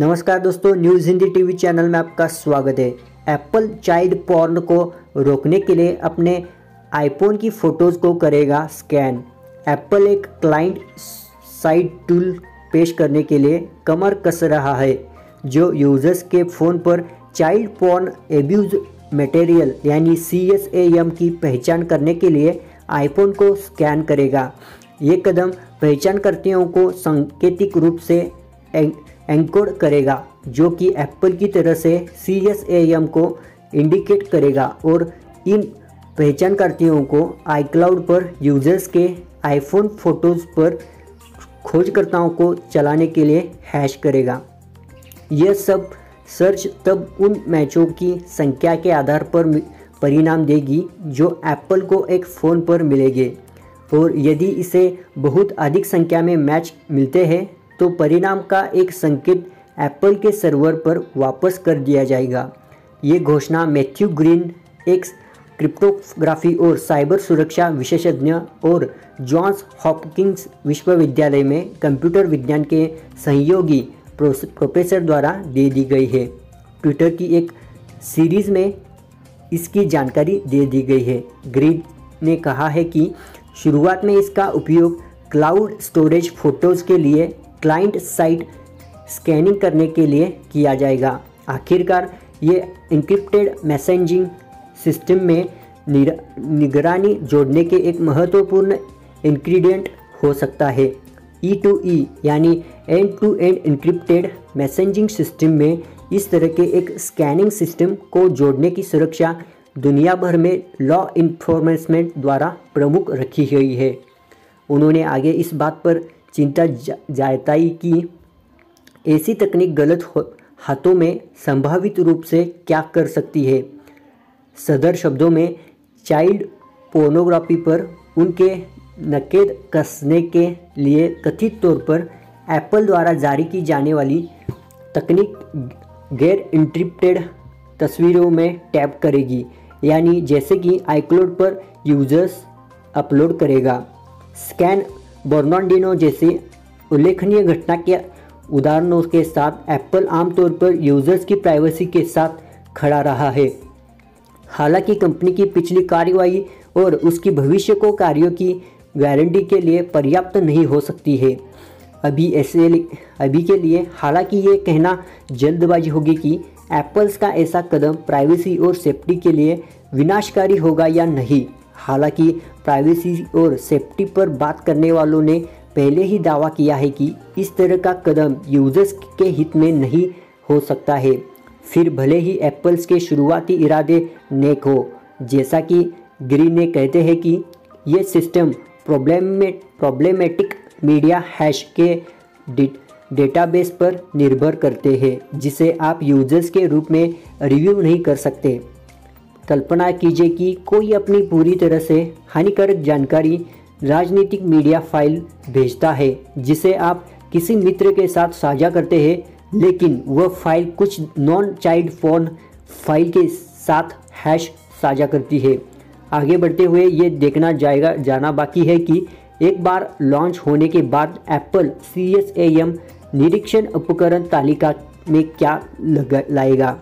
नमस्कार दोस्तों, news Hindi TV channel में आपका स्वागत है। एप्पल चाइल्ड पॉर्न को रोकने के लिए अपने आईफोन की फ़ोटोज़ को करेगा स्कैन। एप्पल एक क्लाइंट साइड टूल पेश करने के लिए कमर कस रहा है जो यूज़र्स के फ़ोन पर चाइल्ड पॉर्न एब्यूज मटेरियल यानी CSAM की पहचान करने के लिए आईफोन को स्कैन करेगा। ये कदम पहचानकर्ताओं को सांकेतिक रूप से एनकोड करेगा, जो कि एप्पल की तरह से CSAM को इंडिकेट करेगा और इन पहचानकर्ताओं को iCloud पर यूजर्स के आईफोन फोटोज़ पर खोजकर्ताओं को चलाने के लिए हैश करेगा। यह सब सर्च तब उन मैचों की संख्या के आधार पर परिणाम देगी जो एप्पल को एक फ़ोन पर मिलेंगे, और यदि इसे बहुत अधिक संख्या में मैच मिलते हैं तो परिणाम का एक संकेत एप्पल के सर्वर पर वापस कर दिया जाएगा। ये घोषणा मैथ्यू ग्रीन, एक क्रिप्टोग्राफी और साइबर सुरक्षा विशेषज्ञ और जॉन्स हॉपकिंस विश्वविद्यालय में कंप्यूटर विज्ञान के सहयोगी प्रोफेसर द्वारा दे दी गई है। ट्विटर की एक सीरीज़ में इसकी जानकारी दे दी गई है। ग्रीन ने कहा है कि शुरुआत में इसका उपयोग क्लाउड स्टोरेज फोटोज़ के लिए क्लाइंट साइट स्कैनिंग करने के लिए किया जाएगा। आखिरकार ये इंक्रिप्टेड मैसेजिंग सिस्टम में निगरानी जोड़ने के एक महत्वपूर्ण इंग्रेडिएंट हो सकता है। E2E यानी end to end encrypted messaging system में इस तरह के एक स्कैनिंग सिस्टम को जोड़ने की सुरक्षा दुनिया भर में लॉ इन्फोर्समेंट द्वारा प्रमुख रखी गई है। उन्होंने आगे इस बात पर चिंता जताई कि ऐसी तकनीक गलत हाथों में संभावित रूप से क्या कर सकती है। सदर शब्दों में चाइल्ड पोर्नोग्राफी पर उनके नकेद कसने के लिए कथित तौर पर एप्पल द्वारा जारी की जाने वाली तकनीक गैर इंक्रिप्टेड तस्वीरों में टैप करेगी, यानी जैसे कि iCloud पर यूजर्स अपलोड करेगा। स्कैन बर्नार्डिनो जैसे उल्लेखनीय घटना के उदाहरणों के साथ एप्पल आमतौर पर यूजर्स की प्राइवेसी के साथ खड़ा रहा है। हालांकि कंपनी की पिछली कार्रवाई और उसकी भविष्य को कार्यों की गारंटी के लिए पर्याप्त नहीं हो सकती है अभी के लिए। हालांकि ये कहना जल्दबाजी होगी कि एप्पल्स का ऐसा कदम प्राइवेसी और सेफ्टी के लिए विनाशकारी होगा या नहीं। हालांकि प्राइवेसी और सेफ्टी पर बात करने वालों ने पहले ही दावा किया है कि इस तरह का कदम यूजर्स के हित में नहीं हो सकता है, फिर भले ही एप्पल्स के शुरुआती इरादे नेक हो। जैसा कि ग्रीन ने कहते हैं कि यह सिस्टम प्रॉब्लमेटिक मीडिया हैश के डेटाबेस पर निर्भर करते हैं जिसे आप यूजर्स के रूप में रिव्यू नहीं कर सकते। कल्पना कीजिए कि कोई अपनी पूरी तरह से हानिकारक जानकारी राजनीतिक मीडिया फाइल भेजता है जिसे आप किसी मित्र के साथ साझा करते हैं, लेकिन वह फाइल कुछ नॉन चाइल्ड फोन फाइल के साथ हैश साझा करती है। आगे बढ़ते हुए ये देखना जाना बाकी है कि एक बार लॉन्च होने के बाद एप्पल CSAM निरीक्षण उपकरण तालिका में क्या लाएगा।